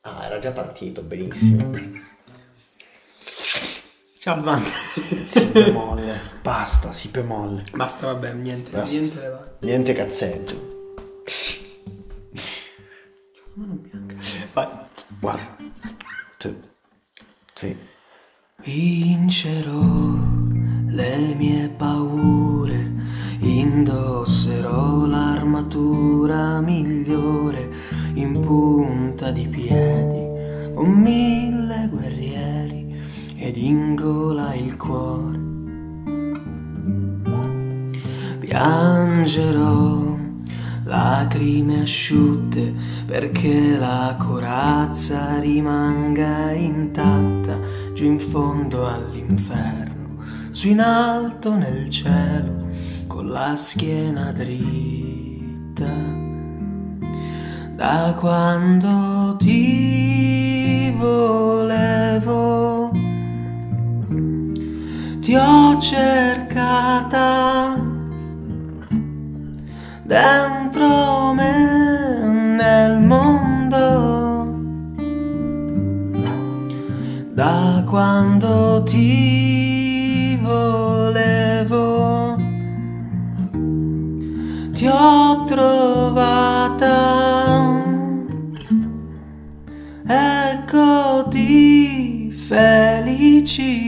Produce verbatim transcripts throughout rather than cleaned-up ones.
Ah, era già partito, benissimo. Ciao, avanti. Si bemolle, basta, si bemolle. Basta, vabbè, niente, basta. niente le va. Niente cazzeggio. Vai. One, two, three. Vincerò le mie paure, indosserò l'armatura migliore, in punta di piedi con mille guerrieri ed in gola il cuore. Piangerò lacrime asciutte perché la corazza rimanga intatta giù in fondo all'inferno, su in alto nel cielo con la schiena dritta. Da quando ti volevo ti ho cercata dentro me, nel mondo. Da quando ti volevo ti ho trovata, eccoti felici.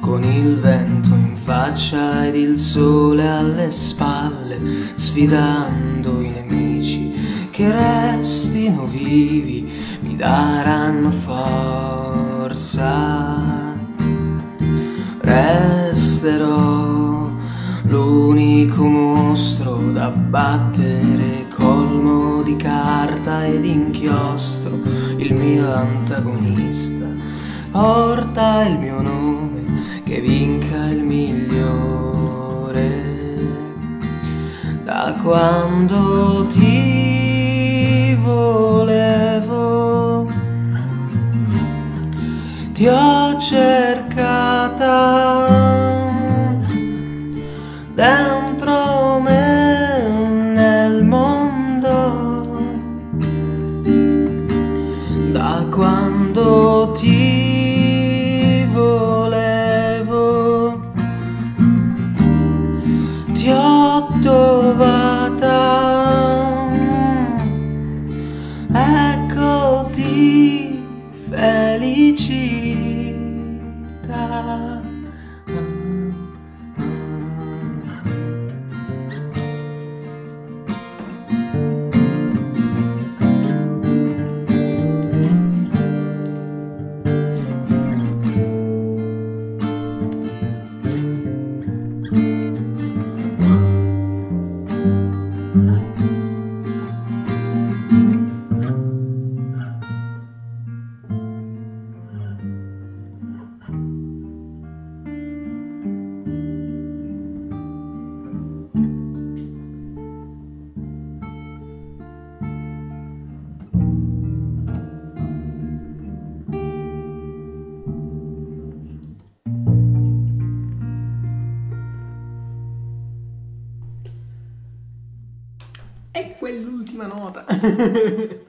Con il vento in faccia ed il sole alle spalle, sfidando i nemici che restino vivi, mi daranno forza. Resterò l'unico mostro da battere, colmo di carta ed inchiostro. Il mio antagonista porta il mio nome, che vinca il migliore. Da quando ti volevo ti ho cercata dentro me, nel mondo. Da quando ti eccoti felicità. È quell'ultima nota.